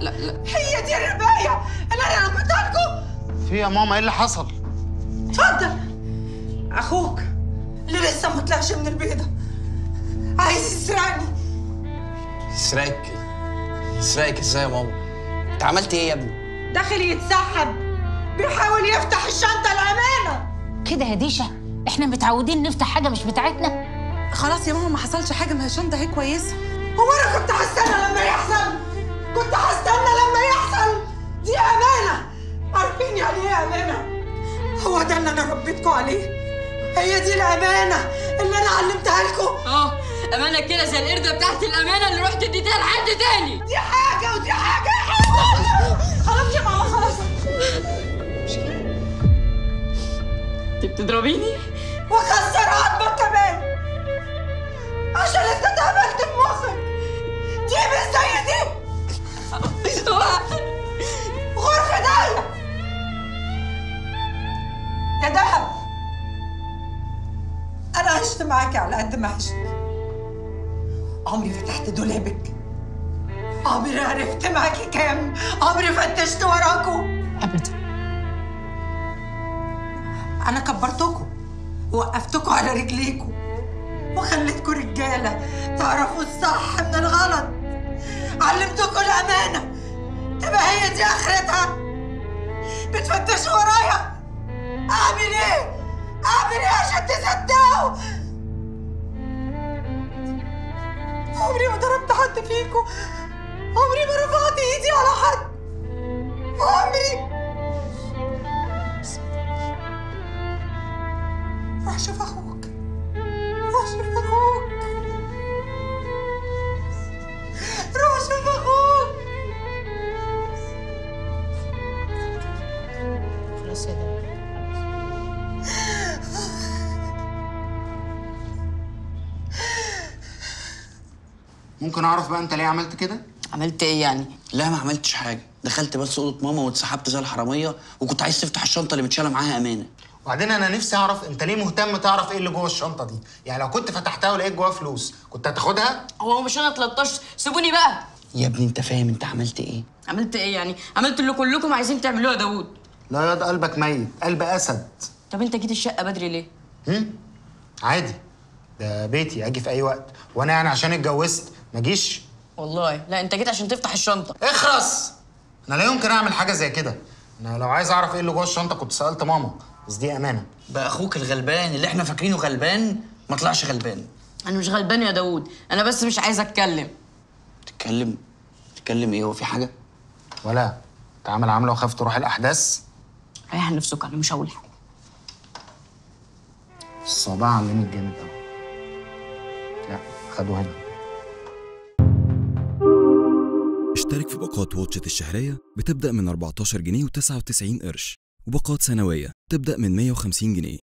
لا لا لا، هي دي الرباية اللي انا ربيتها لكم. في يا ماما ايه اللي حصل؟ اتفضل. اخوك اللي لسه ما طلعش من البيضة عايز يسرقني. يسرقك؟ يسرقك ازاي يا ماما؟ انت عملت ايه يا ابني؟ داخل يتسحب، بيحاول يفتح الشنطة الأمانة. كده يا ديشا احنا متعودين نفتح حاجة مش بتاعتنا. خلاص يا ماما ما حصلش حاجة، ما هي الشنطة اهي كويسة. هو أنا كنت هستنى لما يحصل؟ كنت هستنى لما يحصل؟ دي أمانة. عارفين يعني إيه أمانة؟ هو ده اللي أنا ربيتكم عليه. هي دي الأمانة اللي أنا علمتها لكم. آه، أمانة كده زي القردة بتاعت الأمانة اللي رحت اديتها لحد تاني. دي حاجة ودي حاجة. خلاص يا ماما خلاص. أنت بتضربيني؟ وأكسر عظمك كمان. عشان انت اتقفلت في مخك. دي مش زي دي. غرفة ضيقة يا دهب. أنا عشت معاكي على قد ما عشت. عمري فتحت دولابك. عمري عرفت معاكي كام. عمري فتشت وراكم. أبدا. أنا كبرتكم ووقفتكم على رجليكم. وخليتكم رجاله تعرفوا الصح من الغلط. علمتكم الامانه. تبقى هي دي اخرتها؟ بتفتشوا ورايا؟ اعمل ايه؟ اعمل ايه عشان تصدقوا؟ عمري ما ضربت حد فيكم. عمري ما رفعت ايدي على حد. عمري. روح شوف اخوك. روح شوف أخوك. خلاص يا دنيا. ممكن أعرف بقى أنت ليه عملت كده؟ عملت إيه يعني؟ لا ما عملتش حاجة، دخلت بس أوضة ماما واتسحبت زي الحرامية، وكنت عايز تفتح الشنطة اللي متشالة معاها أمانة. وبعدين انا نفسي اعرف انت ليه مهتم تعرف ايه اللي جوه الشنطه دي؟ يعني لو كنت فتحتها ولقيت جواها فلوس كنت هتاخدها؟ هو مش انا اتلطشت، سيبوني بقى يا ابني. انت فاهم انت عملت ايه؟ عملت ايه يعني؟ عملت اللي كلكم عايزين تعملوه يا داوود. لا ياض، قلبك ميت، قلب اسد. طب انت جيت الشقه بدري ليه؟ عادي، ده بيتي، اجي في اي وقت. وانا يعني عشان اتجوزت ما اجيش؟ والله لا، انت جيت عشان تفتح الشنطه. اخرس، انا لا يمكن اعمل حاجه زي كده. انا لو عايز اعرف ايه اللي جوه الشنطه كنت سالت ماما، بس دي امانه. بقى اخوك الغلبان اللي احنا فاكرينه غلبان ما طلعش غلبان. انا مش غلبان يا داوود، انا بس مش عايز اتكلم. تتكلم؟ تتكلم ايه؟ هو في حاجه؟ ولا تعامل عامله وخاف تروح الاحداث. ريح نفسك، انا مش هقول حاجه. الصباع علمت جامد قوي. لا خدوه هنا. اشترك في باقات واتشت الشهريه بتبدا من 14 جنيه و99 قرش، وباقات سنوية تبدأ من 150 جنيه.